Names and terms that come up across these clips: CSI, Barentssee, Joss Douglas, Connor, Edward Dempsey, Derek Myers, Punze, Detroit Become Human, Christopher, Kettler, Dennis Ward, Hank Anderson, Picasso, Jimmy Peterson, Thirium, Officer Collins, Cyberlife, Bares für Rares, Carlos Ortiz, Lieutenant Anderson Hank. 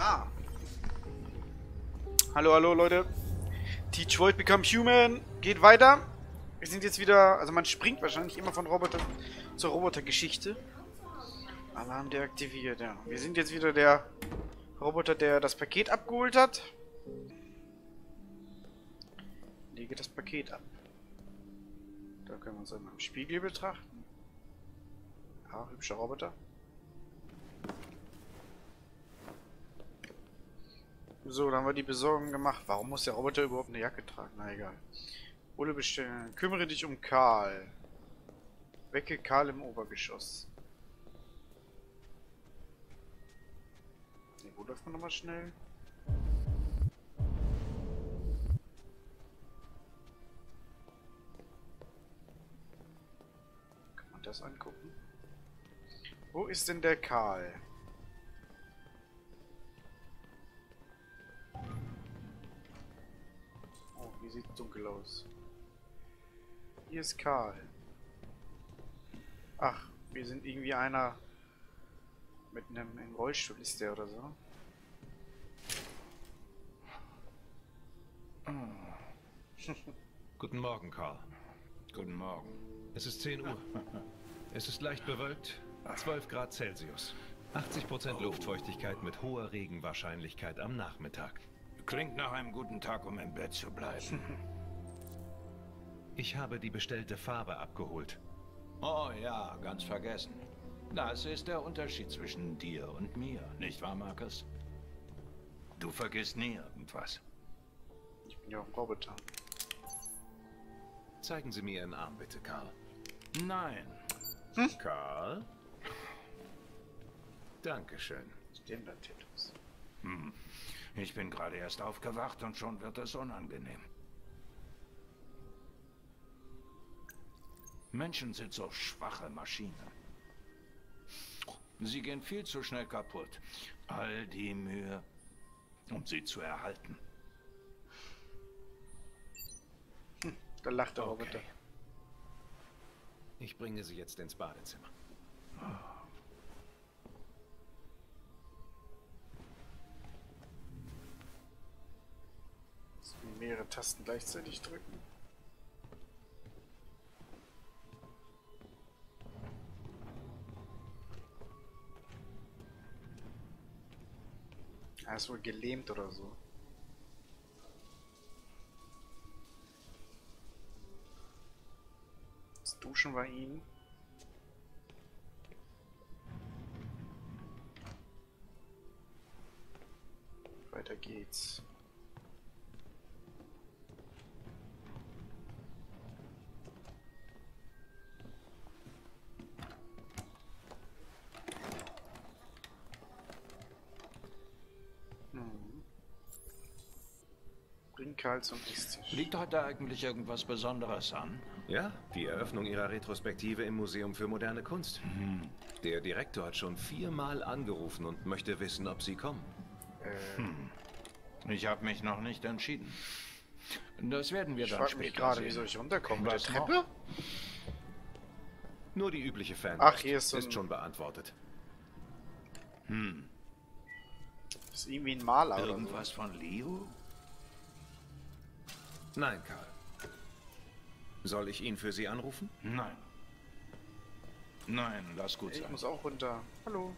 Gefahr. Hallo, hallo Leute. Detroit Become Human geht weiter. Wir sind jetzt wieder, also man springt wahrscheinlich immer von Roboter zur Robotergeschichte. Alarm deaktiviert, ja. Wir sind jetzt wieder der Roboter, der das Paket abgeholt hat. Lege das Paket ab. Da können wir uns einmal im Spiegel betrachten. Ah, hübscher Roboter. So, dann haben wir die Besorgung gemacht. Warum muss der Roboter überhaupt eine Jacke tragen? Na egal. Ole bestellen. Kümmere dich um Karl. Wecke Karl im Obergeschoss. Ne, wo läuft man nochmal schnell? Kann man das angucken? Wo ist denn der Karl? Oh, hier sieht dunkel aus. Hier ist Karl. Ach, wir sind irgendwie einer mit einem Rollstuhl, ist der oder so. Guten Morgen, Karl. Guten Morgen. Es ist 10 Uhr. Es ist leicht bewölkt. 12 Grad Celsius. 80% Luftfeuchtigkeit mit hoher Regenwahrscheinlichkeit am Nachmittag. Klingt nach einem guten Tag, um im Bett zu bleiben. Ich habe die bestellte Farbe abgeholt. Oh ja, ganz vergessen. Das ist der Unterschied zwischen dir und mir, nicht wahr, Markus? Du vergisst nie irgendwas. Ich bin ja auch ein Roboter. Zeigen Sie mir Ihren Arm, bitte, Karl. Nein. Hm? Karl? Dankeschön. Stimmbandtattoos. Hm. Ich bin gerade erst aufgewacht und schon wird es unangenehm. Menschen sind so schwache Maschinen. Sie gehen viel zu schnell kaputt. All die Mühe, um sie zu erhalten. Hm, da lacht der Roboter. Okay. Ich bringe sie jetzt ins Badezimmer. Oh. Mehrere Tasten gleichzeitig drücken. Er ist wohl gelähmt oder so. Das Duschen bei ihm. Weiter geht's. Liegt heute eigentlich irgendwas Besonderes an? Ja, die Eröffnung ihrer Retrospektive im Museum für moderne Kunst. Mhm. Der Direktor hat schon 4 Mal angerufen und möchte wissen, ob Sie kommen. Ich habe mich noch nicht entschieden. Das werden wir dann später sehen. Ich frage mich gerade, wie soll ich runterkommen? Mit der Treppe? Nur die übliche Fanpost. Ach, hier ist so ein... Ist schon beantwortet. Hm. Ist irgendwie ein Maler oder so. Irgendwas von Leo? Nein, Karl. Soll ich ihn für Sie anrufen? Nein. Nein, lass gut sein. Ich muss auch runter. Hallo.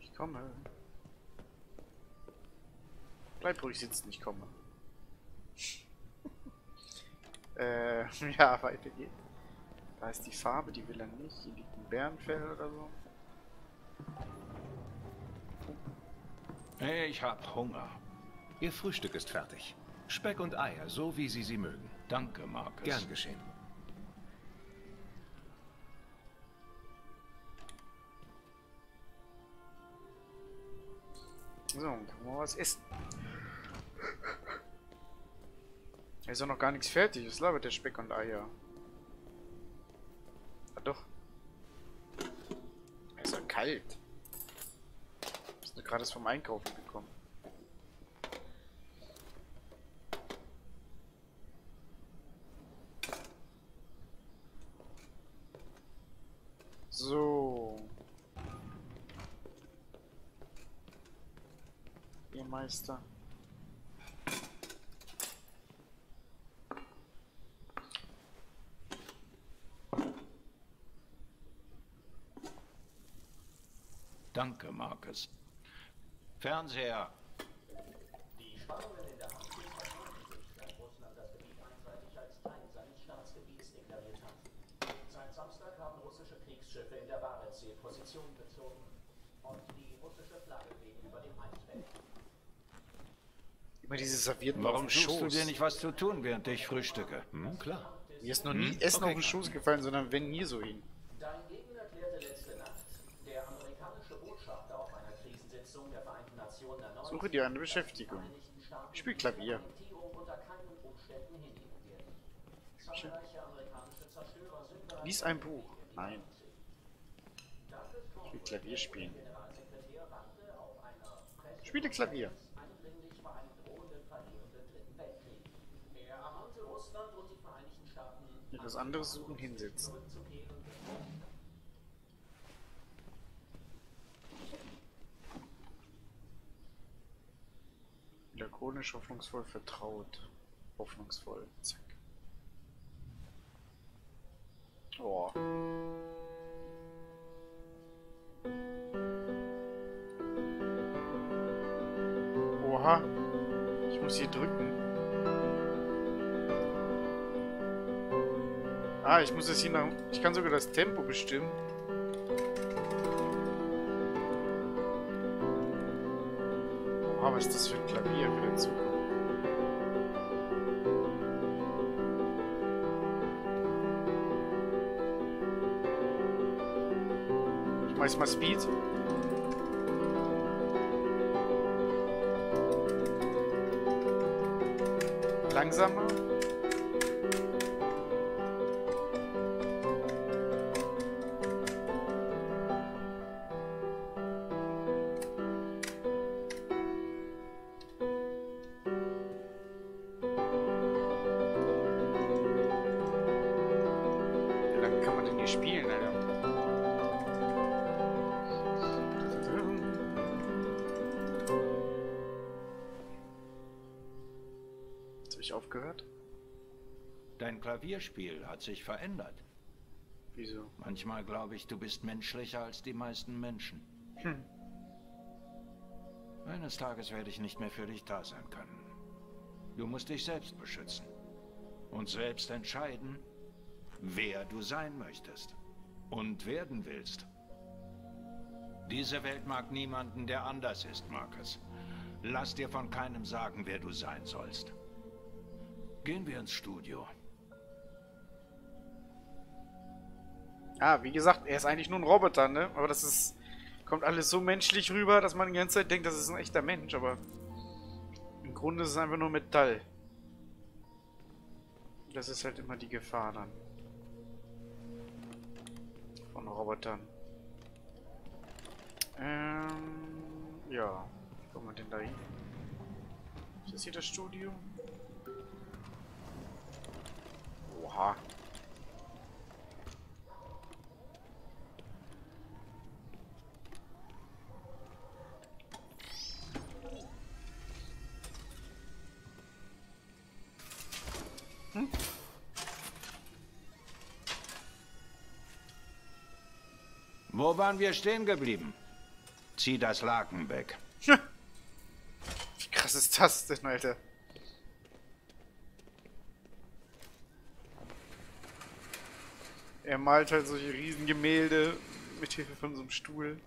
Ich komme. Bleib ruhig sitzen, ich komme. Ja, weiter geht's. Da ist die Farbe, die will er nicht. Hier liegt ein Bärenfell oder so. Ich hab Hunger. Ihr Frühstück ist fertig. Speck und Eier, so wie Sie sie mögen. Danke, Markus. Gern geschehen. So, dann können wir was essen. Er ist doch noch gar nichts fertig. Es labert der Speck und Eier. Ah, doch. Er ist doch kalt. Gerade ist vom Einkaufen gekommen. So. Ihr Meister. Danke, Marcus. Fernseher. Die Spannungen in der Arktis haben nicht, dass Russland das Gebiet einseitig als Teil seines Staatsgebiets deklariert hat. Seit Samstag haben russische Kriegsschiffe in der Barentssee Position bezogen und die russische Flagge weht über dem Eisfeld. Über diese servierten Warum suchst du dir nicht was zu tun, während ich frühstücke? Hm, klar. Mir ist noch nie Essen auf den Schoß gefallen, sondern wenn nie so hin. Dein Gegner erklärte letzte Nacht, der amerikanische Botschafter auf einer Krisensitzung der Vereinten Nationen erneut, suche dir eine Beschäftigung. Ich spiele Klavier. Lies ein Buch. Nein. Ich will Klavier spielen. Spiele Klavier. Etwas anderes suchen, hinsetzen. Lakonisch, hoffnungsvoll, vertraut. Hoffnungsvoll. Zack. Oh. Oha. Ich muss hier drücken. Ah, ich muss es hier nach... Ich kann sogar das Tempo bestimmen. Was ist das für ein Klavier für den Zukunft? Ich mach jetzt mal Speed. Langsamer. Aufgehört? Dein Klavierspiel hat sich verändert. Wieso? Manchmal glaube ich, du bist menschlicher als die meisten Menschen. Hm. Eines Tages werde ich nicht mehr für dich da sein können. Du musst dich selbst beschützen und selbst entscheiden, wer du sein möchtest und werden willst. Diese Welt mag niemanden, der anders ist, Marcus. Lass dir von keinem sagen, wer du sein sollst. Gehen wir ins Studio. Ah, wie gesagt, er ist eigentlich nur ein Roboter, ne? Aber das ist... Kommt alles so menschlich rüber, dass man die ganze Zeit denkt, das ist ein echter Mensch, aber... Im Grunde ist es einfach nur Metall. Das ist halt immer die Gefahr dann. Von Robotern. Ja. Wie kommen wir denn da hin? Ist das hier das Studio? Oha. Hm? Wo waren wir stehen geblieben? Zieh das Laken weg. Wie krass ist das denn, Alter? Er malt halt solche Riesengemälde mit Hilfe von so einem Stuhl.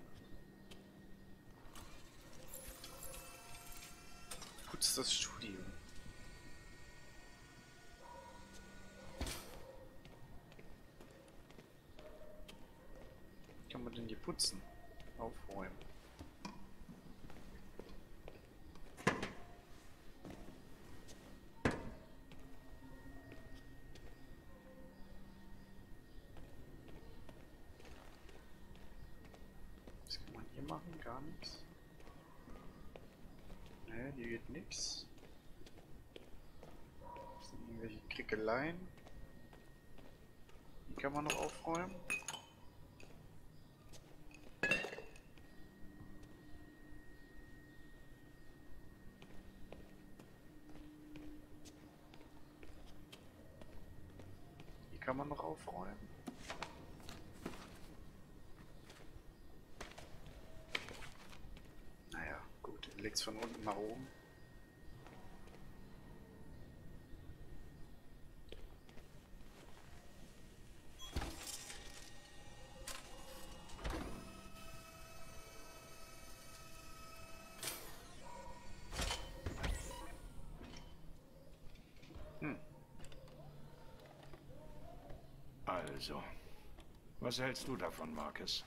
Putz das Studio. Kann man denn hier putzen? Aufräumen. Machen gar nichts. Ne, hier geht nichts. Das sind irgendwelche Krickeleien. Die kann man noch aufräumen. kann man noch aufräumen. Naja, gut, legt's von unten nach oben. Also, was hältst du davon, Marcus?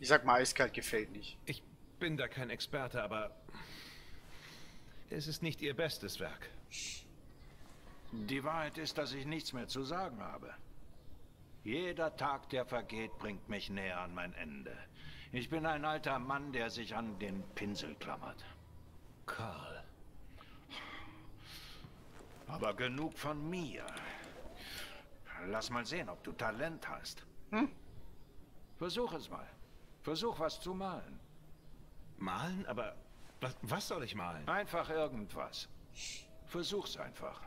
Ich sag mal, eiskalt gefällt nicht. Ich bin da kein Experte, aber es ist nicht ihr bestes Werk. Die Wahrheit ist, dass ich nichts mehr zu sagen habe. Jeder Tag, der vergeht, bringt mich näher an mein Ende. Ich bin ein alter Mann, der sich an den Pinsel klammert. Carl. Aber genug von mir. Lass mal sehen, ob du Talent hast. Hm? Versuch es mal. Versuch, was zu malen. Malen? Aber was soll ich malen? Einfach irgendwas. Versuch's einfach.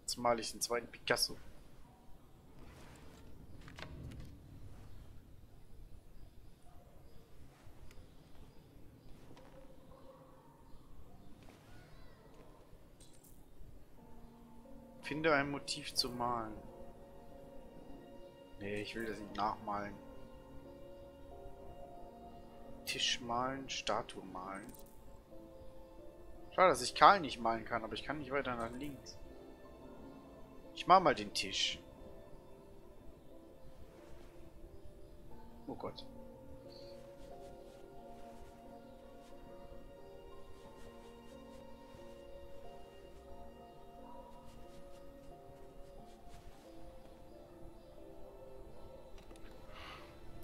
Jetzt male ich den zweiten Picasso. Finde ein Motiv zu malen. Nee, ich will das nicht nachmalen. Tisch malen, Statue malen. Schade, dass ich Karl nicht malen kann, aber ich kann nicht weiter nach links. Ich mal mal den Tisch. Oh Gott.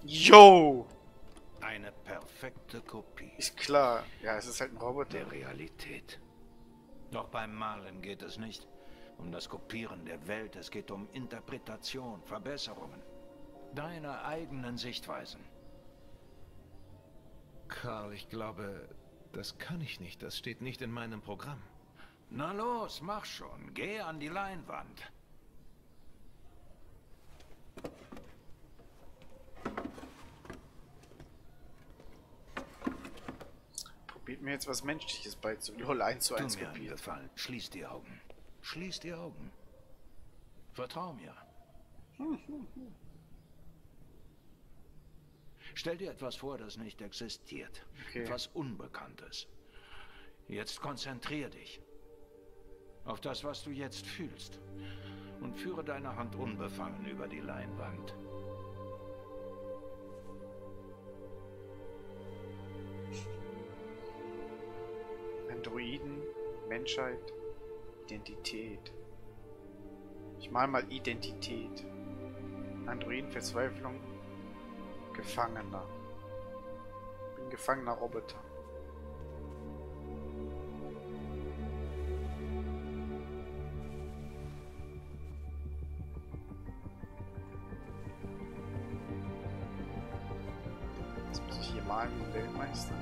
Yo! Eine perfekte Kopie. Ist klar. Ja, es ist halt ein Roboter. Der Realität. Doch beim Malen geht es nicht um das Kopieren der Welt. Es geht um Interpretation, Verbesserungen. Deiner eigenen Sichtweisen. Carl, ich glaube, das kann ich nicht. Das steht nicht in meinem Programm. Na los, mach schon. Geh an die Leinwand. Biet mir jetzt was Menschliches bei zu. LOL 1:1 kopiert. Schließ die Augen. Schließ die Augen. Vertrau mir. Stell dir etwas vor, das nicht existiert. Okay. Etwas Unbekanntes. Jetzt konzentrier dich auf das, was du jetzt fühlst. Und führe deine Hand unbefangen über die Leinwand. Druiden, Menschheit, Identität. Ich mal mal Identität. Androiden, Verzweiflung, Gefangener. Ich bin gefangener Roboter. Jetzt muss ich hier malen, Weltmeister.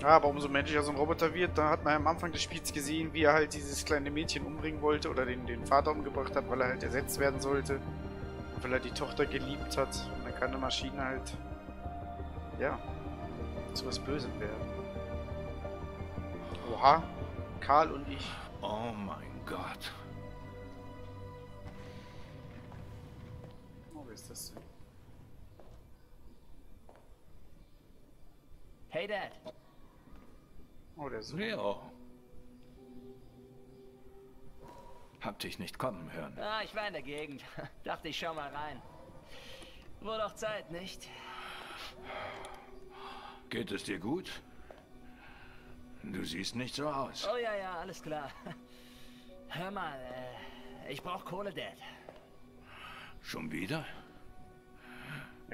Ja, aber umso menschlicher so ein Roboter wird, da hat man am Anfang des Spiels gesehen, wie er halt dieses kleine Mädchen umbringen wollte oder den Vater umgebracht hat, weil er halt ersetzt werden sollte. Und weil er die Tochter geliebt hat. Und dann kann eine Maschine halt, ja, zu was Bösem werden. Oha, Karl und ich. Oh mein Gott. Oh, wer ist das denn? Hey, Dad. Oh, der Sohn. Leo. Hab dich nicht kommen hören. Ah, ich war in der Gegend. Dachte, ich schau mal rein. Wurde doch Zeit, nicht? Geht es dir gut? Du siehst nicht so aus. Oh ja, alles klar. Hör mal, ich brauch Kohle, Dad. Schon wieder?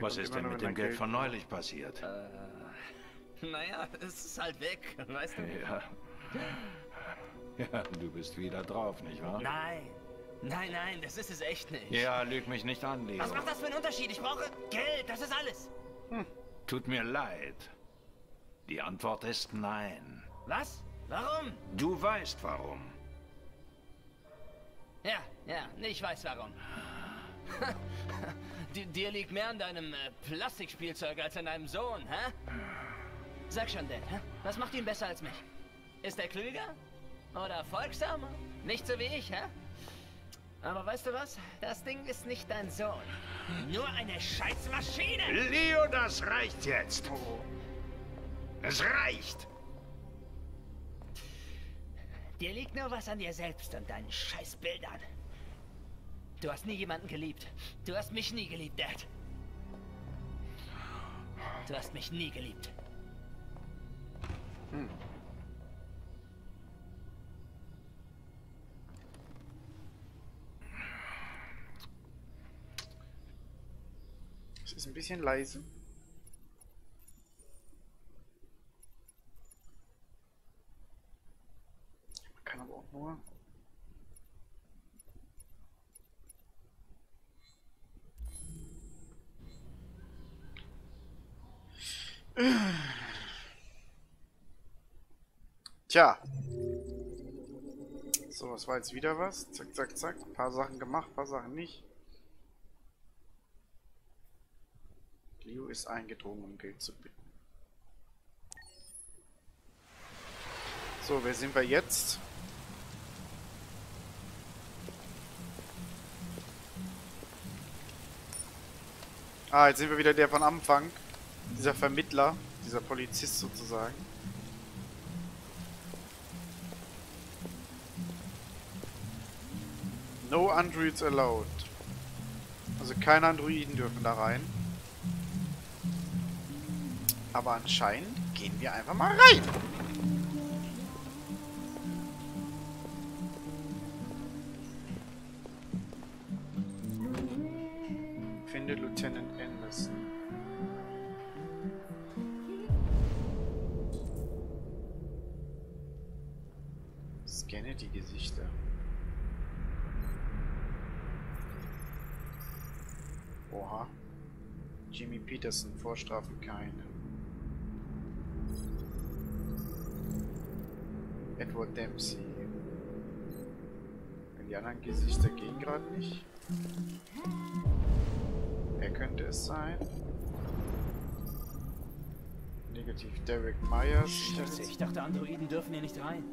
Was ist denn mit dem Geld von neulich passiert? Naja, es ist halt weg, weißt du? Ja. Ja, du bist wieder drauf, nicht wahr? Nein. Nein, das ist es echt nicht. Ja, lüg mich nicht an, Leo. Was macht das für einen Unterschied? Ich brauche Geld, das ist alles. Tut mir leid. Die Antwort ist nein. Was? Warum? Du weißt warum. Ja, ich weiß warum. Dir liegt mehr an deinem Plastikspielzeug als an deinem Sohn, hä? Sag schon, Dad, hä? Was macht ihn besser als mich? Ist er klüger? Oder folgsamer? Nicht so wie ich, hä? Aber weißt du was? Das Ding ist nicht dein Sohn. Nur eine Scheißmaschine! Leo, das reicht jetzt! Es reicht! Dir liegt nur was an dir selbst und deinen Scheißbildern. Du hast nie jemanden geliebt. Du hast mich nie geliebt, Dad. Du hast mich nie geliebt. Es ist ein bisschen leise. Man kann aber auch nur... Tja. So, was war jetzt wieder was? Zack, zack, zack. Ein paar Sachen gemacht, ein paar Sachen nicht. Leo ist eingedrungen, um Geld zu bitten. So, wer sind wir jetzt? Ah, jetzt sind wir wieder der von Anfang. Dieser Vermittler, dieser Polizist sozusagen. No Androids allowed. Also keine Androiden dürfen da rein. Aber anscheinend gehen wir einfach mal rein. Finde Lieutenant Anderson. Scanne die Gesichter. Oha. Jimmy Peterson, Vorstrafen keine. Edward Dempsey. Die anderen Gesichter gehen gerade nicht. Wer könnte es sein? Negativ Derek Myers. Scheiße, ich dachte, Androiden dürfen hier nicht rein.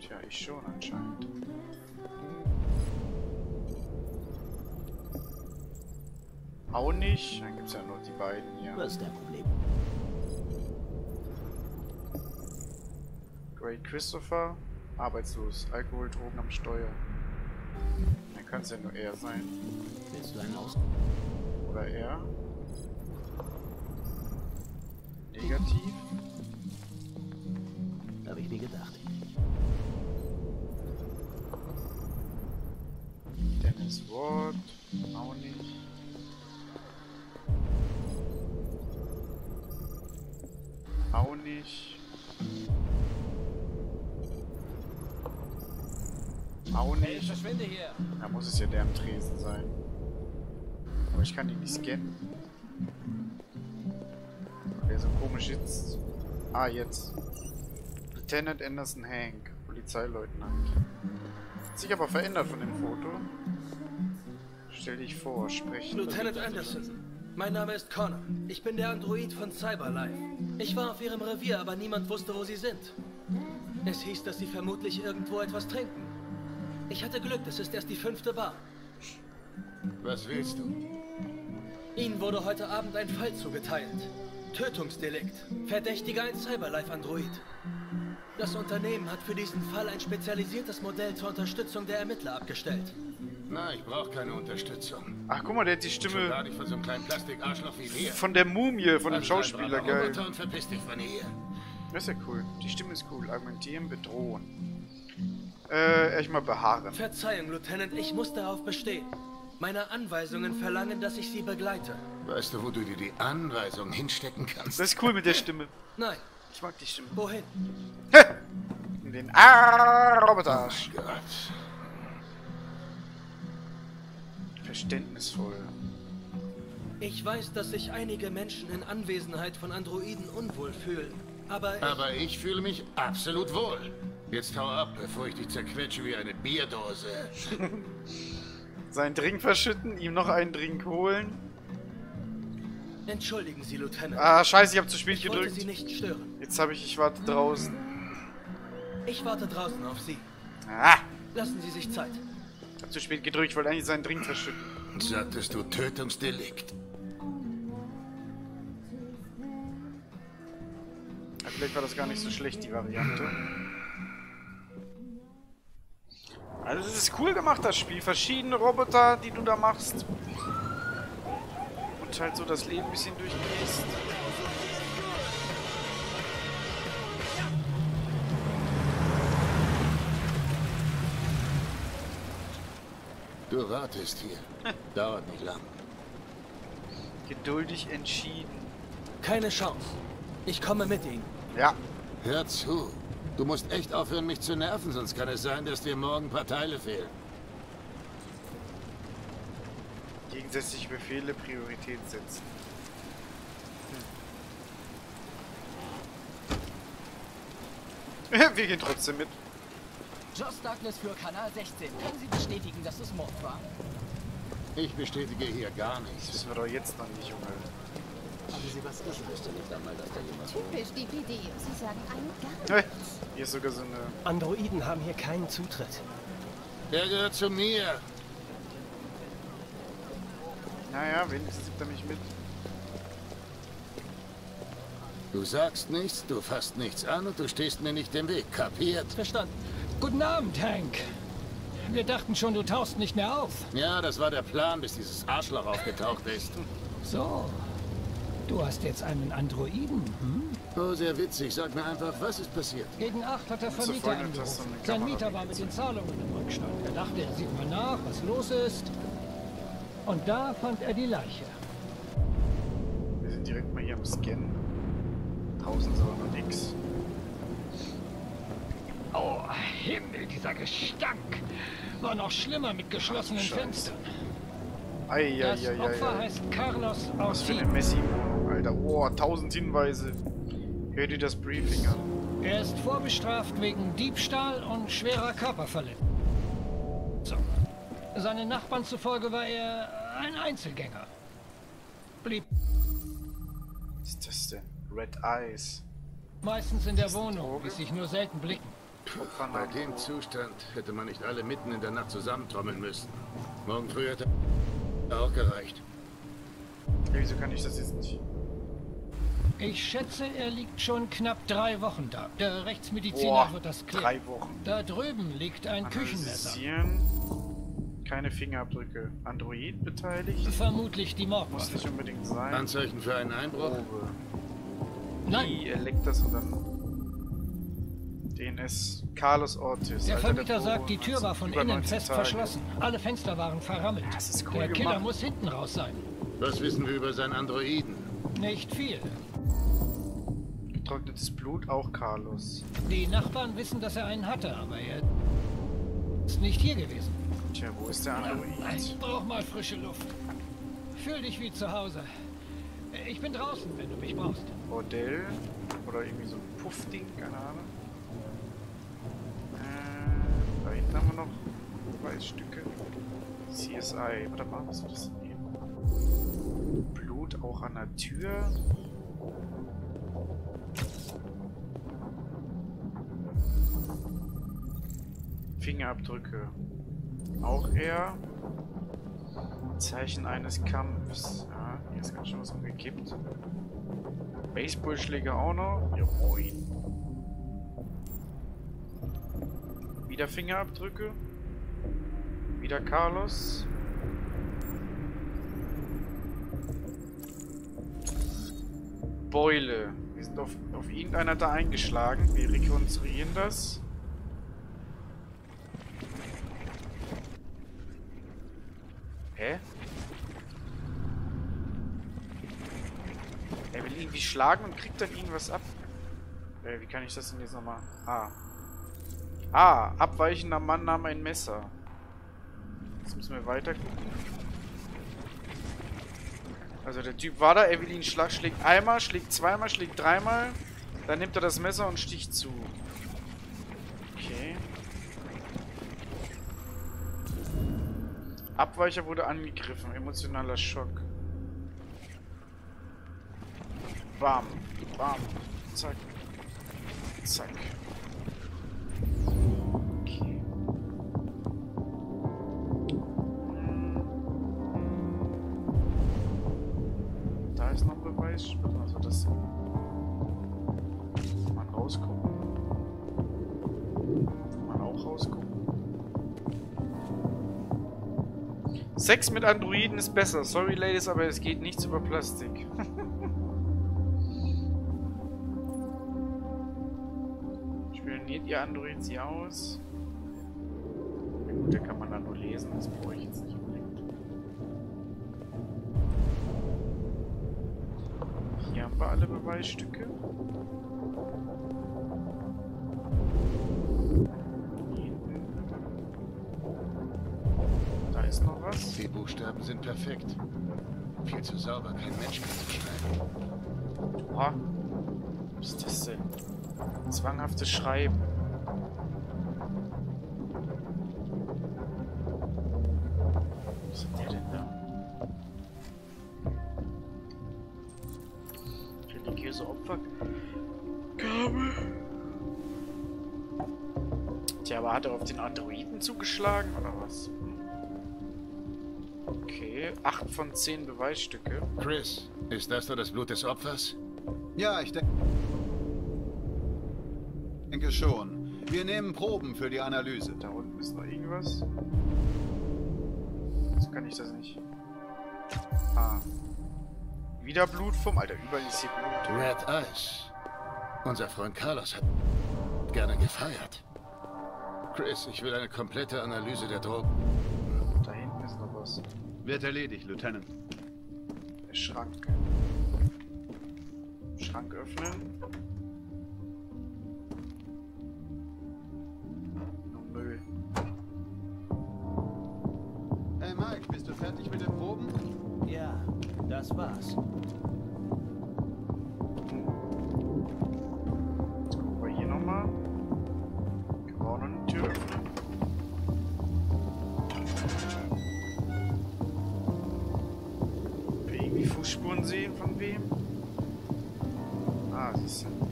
Tja, ich schon anscheinend. Auch nicht. Dann gibt es ja nur die beiden hier. Was ist dein Problem? Great Christopher. Arbeitslos. Alkohol, Drogen am Steuer. Dann kann es ja nur er sein. Willst du einen aus? Oder er? Negativ. Habe ich nie gedacht. Dennis Ward. Auch nicht. Auch nicht. Auch nicht. Hey, verschwinde hier. Da muss es ja der am Tresen sein. Aber ich kann ihn nicht scannen. Wer so komisch sitzt. Ah, jetzt. Lieutenant Anderson Hank, Polizeileutnant. Hat sich aber verändert von dem Foto. Stell dich vor, sprechen. Lieutenant Anderson. Mein Name ist Connor. Ich bin der Android von Cyberlife. Ich war auf ihrem Revier, aber niemand wusste, wo sie sind. Es hieß, dass sie vermutlich irgendwo etwas trinken. Ich hatte Glück, das ist erst die 5. Bar. Was willst du? Ihnen wurde heute Abend ein Fall zugeteilt. Tötungsdelikt. Verdächtiger ein Cyberlife-Android. Das Unternehmen hat für diesen Fall ein spezialisiertes Modell zur Unterstützung der Ermittler abgestellt. Na, ich brauche keine Unterstützung. Ach, guck mal, der hat die Stimme von so einem kleinen Plastik-Arschloch wie hier. Von der Mumie, von dem Schauspieler, geil. Das ist ja cool. Die Stimme ist cool. Argumentieren, bedrohen. Erstmal beharren. Verzeihung, Lieutenant, ich muss darauf bestehen. Meine Anweisungen verlangen, dass ich sie begleite. Weißt du, wo du dir die Anweisungen hinstecken kannst? Das ist cool mit der Stimme. Nein. Ich mag die Stimme. Wohin? In den Roboterarsch. Oh Gott. Verständnisvoll. Ich weiß, dass sich einige Menschen in Anwesenheit von Androiden unwohl fühlen, aber ich fühle mich absolut wohl. Jetzt hau ab, bevor ich dich zerquetsche wie eine Bierdose. Seinen Drink verschütten, ihm noch einen Drink holen. Entschuldigen Sie, Lieutenant. Ah, scheiße, ich habe zu spät gedrückt. Ich wollte Sie nicht stören. Jetzt habe ich warte draußen. Ich warte draußen auf Sie. Ah! Lassen Sie sich Zeit. Ich habe zu spät gedrückt, ich wollte eigentlich seinen Drink verschütten. Sagtest du Tötungsdelikt? Ja, vielleicht war das gar nicht so schlecht, die Variante. Also es ist cool gemacht, das Spiel. Verschiedene Roboter, die du da machst. Und halt so das Leben ein bisschen durchgehst. Du ratest hier. Dauert nicht lang. Geduldig entschieden. Keine Chance. Ich komme mit Ihnen. Ja. Hör zu. Du musst echt aufhören, mich zu nerven, sonst kann es sein, dass dir morgen ein paar Teile fehlen. Gegensätzliche Befehle, Priorität setzen. Hm. Wir gehen trotzdem mit. Joss Douglas für Kanal 16. Können Sie bestätigen, dass es Mord war? Ich bestätige hier gar nichts. Das wissen wir doch jetzt noch nicht, Junge. Haben Sie was gesagt? Ich wüsste nicht einmal, dass da jemand... Typisch die PD. Sie sagen einen gar nichts. Hier ist sogar so eine... Androiden haben hier keinen Zutritt. Der gehört zu mir. Naja, wenigstens nimmt er mich mit. Du sagst nichts, du fasst nichts an und du stehst mir nicht im Weg. Kapiert? Verstanden. Guten Abend, Hank. Wir dachten schon, du tauchst nicht mehr auf. Ja, das war der Plan, bis dieses Arschloch aufgetaucht ist. So, du hast jetzt einen Androiden, hm? Oh, sehr witzig. Sag mir einfach, was ist passiert? Gegen 8 hat der Vermieter angerufen. Sein Mieter war mit den Zahlungen im Rückstand. Er dachte, er sieht mal nach, was los ist. Und da fand er die Leiche. Wir sind direkt mal hier am Scannen. 1000 soll noch nix. Oh, Himmel, dieser Gestank! War noch schlimmer mit geschlossenen Fenstern. Ei, ei, ei, ei, Opfer heißt Carlos Ortiz. Was für eine Messi-Wohnung, Alter. Oh, 1000 Hinweise. Hör dir das Briefing an. Er ist vorbestraft wegen Diebstahl und schwerer Körperverletzung. So. Seinen Nachbarn zufolge war er ein Einzelgänger. Blieb. Was ist das denn? Red Eyes. Meistens in der Wohnung, die sich nur selten blicken. Bei dem Zustand hätte man nicht alle mitten in der Nacht zusammentrommeln müssen. Morgen früh hätte auch gereicht. Hey, wieso kann ich das jetzt nicht? Ich schätze, er liegt schon knapp 3 Wochen da. Der Rechtsmediziner wird das klären. 3 Wochen. Da drüben liegt ein Küchenmesser. Keine Fingerabdrücke. Android beteiligt? Vermutlich die Mordwaffe. Muss nicht unbedingt sein. Anzeichen für einen Einbruch? Nein. Wie, er leckt das und dann... DNS Carlos Ortiz. Der Vermieter sagt, die Tür war von innen fest verschlossen. Alle Fenster waren verrammelt. Das ist cool. Der Killer muss hinten raus sein. Was wissen wir über seinen Androiden? Nicht viel. Getrocknetes Blut, auch Carlos. Die Nachbarn wissen, dass er einen hatte, aber er ist nicht hier gewesen. Tja, wo ist der Android? Ich brauch mal frische Luft. Fühl dich wie zu Hause. Ich bin draußen, wenn du mich brauchst. Bordell? Oder irgendwie so ein Puffding, keine Ahnung. Da hinten haben wir noch Beweisstücke. CSI. Warte mal, was war das denn hier? Blut auch an der Tür. Fingerabdrücke. Auch er. Zeichen eines Kampfs. Ja, hier ist ganz schön was umgekippt. Baseballschläger auch noch. Ja, moin. Wieder Fingerabdrücke. Wieder Carlos. Beule. Wir sind auf irgendeiner da eingeschlagen. Wir rekonstruieren das. Hä? Er will irgendwie schlagen und kriegt dann irgendwas ab. Wie kann ich das denn jetzt nochmal? Ah, abweichender Mann nahm ein Messer. Jetzt müssen wir weiter gucken. Also der Typ war da, Evelyn schlägt einmal, schlägt zweimal, schlägt dreimal. Dann nimmt er das Messer und sticht zu. Okay. Abweicher wurde angegriffen. Emotionaler Schock. Bam. Bam. Zack. Zack. Okay. Da ist noch Beweis. Also das... Mal rausgucken. Mal auch rausgucken. Sex mit Androiden ist besser. Sorry, Ladies, aber es geht nichts über Plastik. Spioniert ihr Android sie aus? Na gut, der kann man da nur lesen. Das brauche ich jetzt nicht unbedingt. Hier haben wir alle Beweisstücke. Noch was? Die Buchstaben sind perfekt. Viel zu sauber, kein Mensch kann sie schreiben. Oha. Was ist das denn? Zwanghaftes Schreiben. Was hat der denn da? Religiöse Opfergabe. Tja, aber hat er auf den Androiden zugeschlagen oder was? 8 von 10 Beweisstücke. Chris, ist das nur das Blut des Opfers? Ja, ich denke schon. Wir nehmen Proben für die Analyse. Da unten ist noch irgendwas. So kann ich das nicht. Ah. Wieder Blut vom... Alter, überall ist hier Blut. Red Eyes. Unser Freund Carlos hat gerne gefeiert. Chris, ich will eine komplette Analyse der Drogen. Da hinten ist noch was. Wird erledigt, Lieutenant. Der Schrank. Schrank öffnen. Nur Müll. Hey Mike, bist du fertig mit den Proben? Ja, das war's. Jetzt gucken wir hier nochmal. Können wir auch noch eine Tür öffnen? Spuren sehen von wem? Ah, siehst du.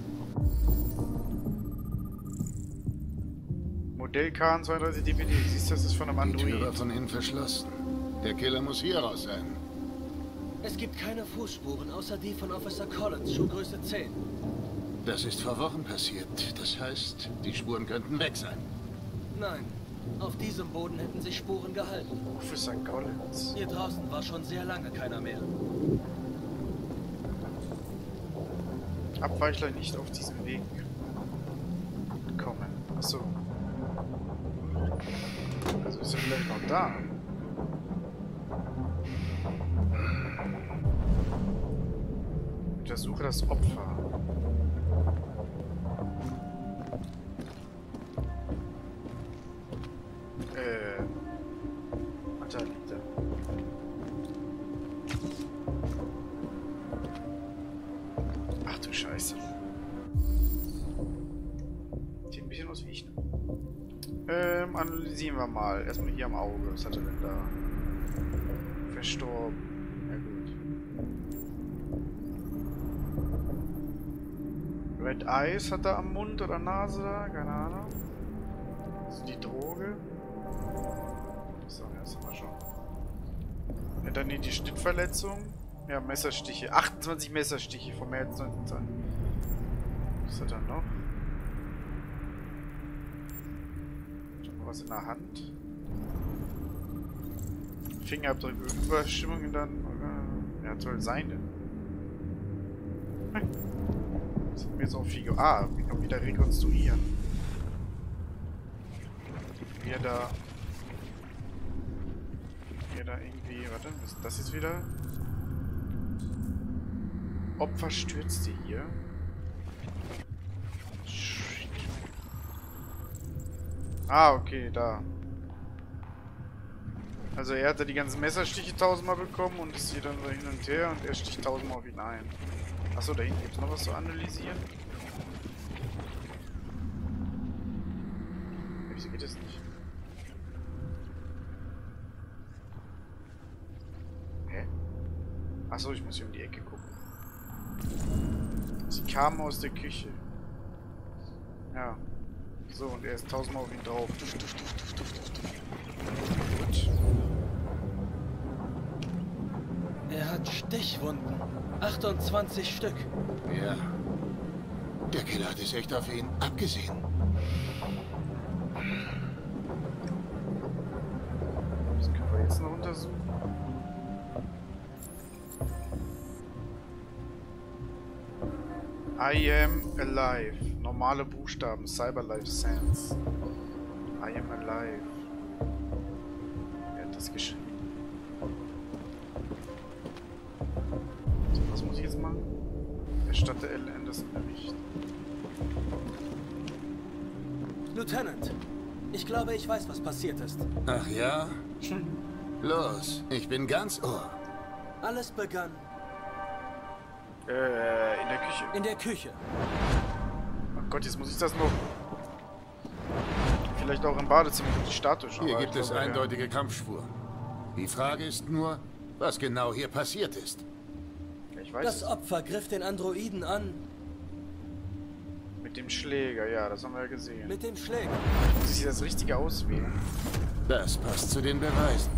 Modell KN32 DVD. Siehst du, das ist von einem Android. Die Tür war von innen verschlossen. Der Killer muss hier raus sein. Es gibt keine Fußspuren, außer die von Officer Collins, Schuhgröße 10. Das ist vor Wochen passiert. Das heißt, die Spuren könnten weg sein. Nein. Auf diesem Boden hätten sich Spuren gehalten. Officer Collins. Hier draußen war schon sehr lange keiner mehr. Abweichler nicht auf diesem Weg kommen. Achso. Also ist er vielleicht noch da. Untersuche das Opfer. Sehen wir mal. Erstmal hier am Auge. Was hat er denn da? Verstorben. Ja gut. Red Eyes hat er am Mund oder Nase da? Keine Ahnung. Das ist die Droge. So, das haben wir schon. Ja, dann die Schnittverletzung. Ja, Messerstiche. 28 Messerstiche von mehr als 19 Tagen. Was hat er noch? Was in der Hand. Fingerabdrücke, Überstimmungen dann. Ja, toll, seine. Das hat mir jetzt auch viel ge... Ah, ich kann wieder rekonstruieren. Wir da irgendwie... Warte, was ist das jetzt wieder? Opfer stürzte hier. Ah, okay, da. Also er hatte die ganzen Messerstiche 1000-mal bekommen und ist hier dann so hin und her und er sticht 1000-mal auf ihn ein. Achso, da hinten gibt es noch was zu analysieren. Wieso geht das nicht? Hä? Achso, ich muss hier um die Ecke gucken. Sie kamen aus der Küche. Ja. So, und er ist 1000-mal auf ihn drauf. Duft, duft, duft, duft, duft, duft, duft. Er hat Stichwunden. 28 Stück. Ja. Der Killer hat es echt auf ihn abgesehen. Das können wir jetzt noch untersuchen. I am alive. Normale Buchstaben. Cyberlife Sans. I am alive. Er hat das geschrieben. Was muss ich jetzt machen? Erstatte L. Anderson Bericht. Lieutenant, ich glaube, ich weiß, was passiert ist. Ach ja? Hm. Los, ich bin ganz ohr. Alles begann... in der Küche. In der Küche. Oh Gott, jetzt muss ich das noch... Vielleicht auch im Badezimmer für die Statue schauen. Hier gibt es eindeutige Kampfspuren. Die Frage ist nur, was genau hier passiert ist. Ich weiß das Opfer griff den Androiden an. Mit dem Schläger, ja, das haben wir ja gesehen. Mit dem Schläger. Muss ich das Richtige auswählen? Das passt zu den Beweisen.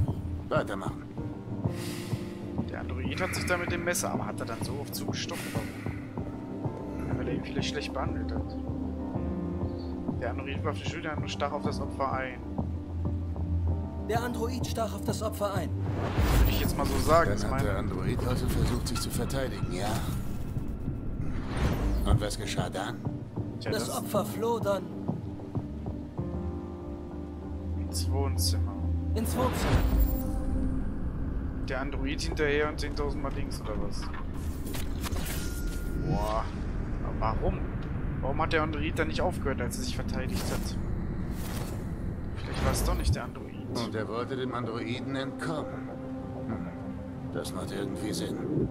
Weitermachen. Der Android hat sich da mit dem Messer, aber hat er dann so oft zugestochen? Weil er ihn vielleicht schlecht behandelt hat. Der Android warf die Schilder an und stach auf das Opfer ein. Der Android stach auf das Opfer ein. Würde ich jetzt mal so sagen. Dann hat der Android also versucht, sich zu verteidigen, ja. Und was geschah dann? Tja, das Opfer floh dann... Ins Wohnzimmer. Ins Wohnzimmer. Der Android hinterher und 10.000 Mal links, oder was? Boah. Aber warum? Warum hat der Android dann nicht aufgehört, als er sich verteidigt hat? Vielleicht war es doch nicht der Android. Und er wollte dem Androiden entkommen. Hm. Das macht irgendwie Sinn.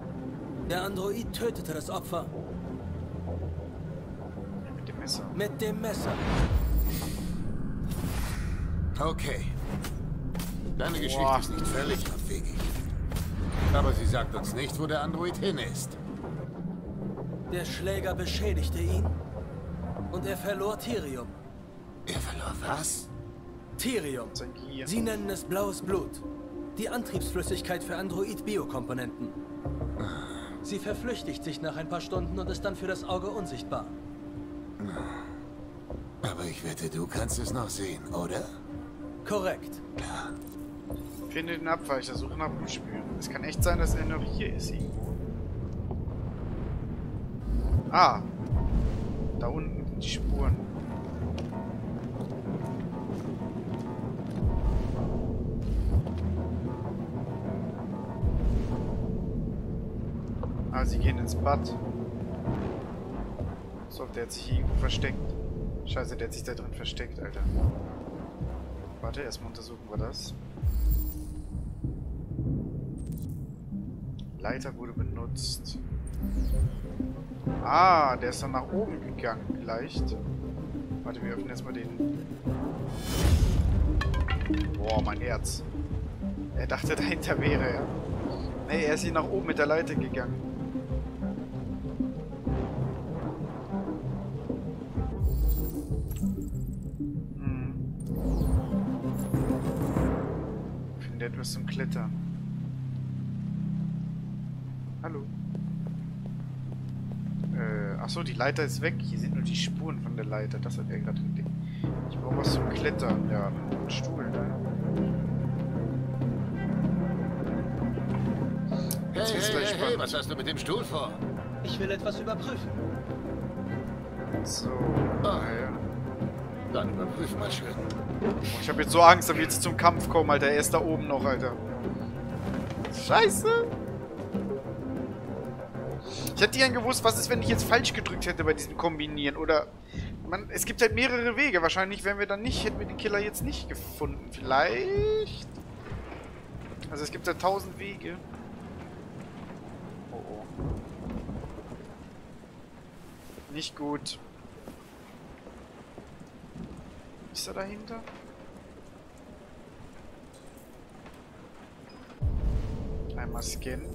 Der Android tötete das Opfer. Mit dem Messer. Mit dem Messer. Okay. Deine Geschichte ist nicht völlig abwegig. Aber sie sagt uns nicht, wo der Android hin ist. Der Schläger beschädigte ihn. Und er verlor Thirium. Er verlor was? Thirium. Sie nennen es blaues Blut. Die Antriebsflüssigkeit für Android-Biokomponenten. Sie verflüchtigt sich nach ein paar Stunden und ist dann für das Auge unsichtbar. Aber ich wette, du kannst es noch sehen, oder? Korrekt. Ja. Finde den Abweicher, suche nach Blutspüren. Es kann echt sein, dass er noch hier ist irgendwo. Ah. Da unten sind die Spuren. Ah, sie gehen ins Bad. So, der hat sich hier irgendwo versteckt. Scheiße, der hat sich da drin versteckt, Alter. Warte, erstmal untersuchen wir das. Leiter wurde benutzt. Ah, der ist dann nach oben gegangen, vielleicht. Warte, wir öffnen erstmal den... Boah, mein Herz. Er dachte, dahinter wäre er. Nee, er ist hier nach oben mit der Leiter gegangen. Etwas zum Klettern. Hallo. Achso, die Leiter ist weg. Hier sind nur die Spuren von der Leiter. Das hat er gerade entdeckt. Ich brauche was zum Klettern. Ja, einen Stuhl da. Hey, was hast du mit dem Stuhl vor? Ich will etwas überprüfen. So. Dann überprüfen wir schön. Ich habe jetzt so Angst, dass wir jetzt zum Kampf kommen, Alter. Er ist da oben noch, Alter. Scheiße. Ich hätte gern gewusst, was ist, wenn ich jetzt falsch gedrückt hätte bei diesem Kombinieren. Oder, man, es gibt halt mehrere Wege. Wahrscheinlich wären wir dann nicht, hätten wir den Killer jetzt nicht gefunden. Vielleicht? Also es gibt ja 1000 Wege. Oh oh. Nicht gut. Ist er dahinter? Einmal scannen.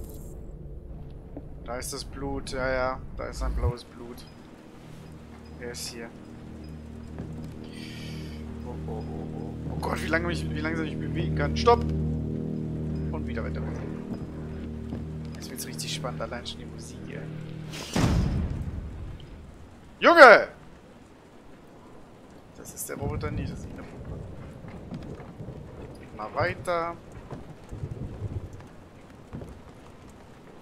Da ist das Blut, ja, ja. Da ist ein blaues Blut. Er ist hier. Oh, oh, oh, oh. Oh Gott, wie langsam ich mich bewegen kann. Stopp! Und wieder weiter. Jetzt wird's richtig spannend, allein schon die Musik hier. Junge! Das ist der Roboter nicht, das ist der Roboter. Mal weiter.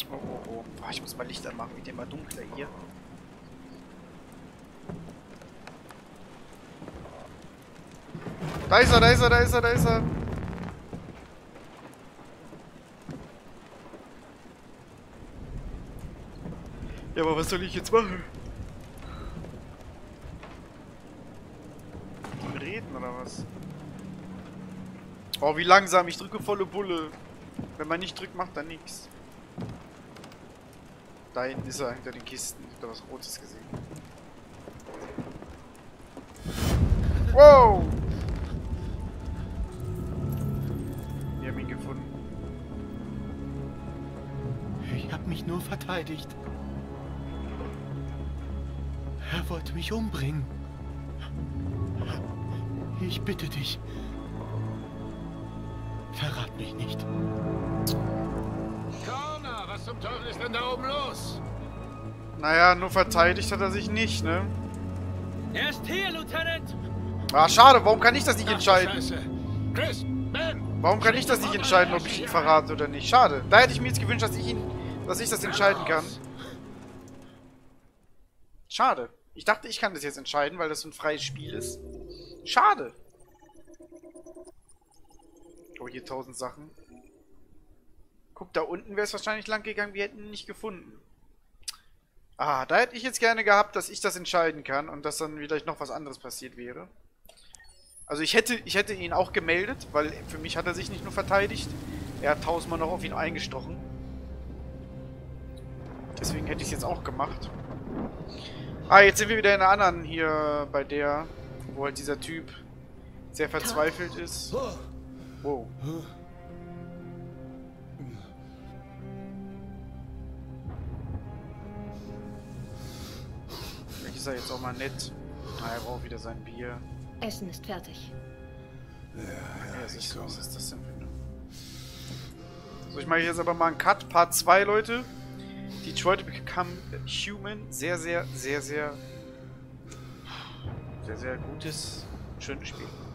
Oh, oh, oh. Oh, ich muss mal Licht anmachen, wird immer dunkler hier. Da ist er, da ist er, da ist er, da ist er. Ja, aber was soll ich jetzt machen? Reden oder was? Oh, wie langsam. Ich drücke volle Bulle. Wenn man nicht drückt, macht er nichts. Da hinten ist er, hinter den Kisten. Ich habe da was Rotes gesehen. Wow! Wir haben ihn gefunden. Ich habe mich nur verteidigt. Er wollte mich umbringen. Ich bitte dich. Verrat mich nicht. Connor, was zum Teufel ist denn da oben los? Naja, nur verteidigt hat er sich nicht, ne? Er ist hier, Lieutenant! Ah, schade, warum kann ich das nicht entscheiden? Chris, Ben! Warum kann ich das nicht entscheiden, ob ich ihn verrate oder nicht? Schade. Da hätte ich mir jetzt gewünscht, dass ich das entscheiden kann. Schade. Ich dachte, ich kann das jetzt entscheiden, weil das so ein freies Spiel ist. Schade. Oh, hier 1000 Sachen. Guck, da unten wäre es wahrscheinlich lang gegangen. Wir hätten ihn nicht gefunden. Ah, da hätte ich jetzt gerne gehabt, dass ich das entscheiden kann und dass dann vielleicht noch was anderes passiert wäre. Also ich hätte ihn auch gemeldet, weil für mich hat er sich nicht nur verteidigt. Er hat 1000-mal noch auf ihn eingestochen. Deswegen hätte ich es jetzt auch gemacht. Ah, jetzt sind wir wieder in der anderen hier bei der... Wo halt dieser Typ sehr verzweifelt ist. Wow. Vielleicht ist er jetzt auch mal nett. Ah, er braucht wieder sein Bier. Essen ist fertig. Ja, ja, sicher. Was ist das denn für eine? So, ich mache jetzt aber mal einen Cut. Part 2, Leute. Detroit Become Human. Sehr, sehr, sehr, sehr... Sehr, sehr gutes, schönes Spiel.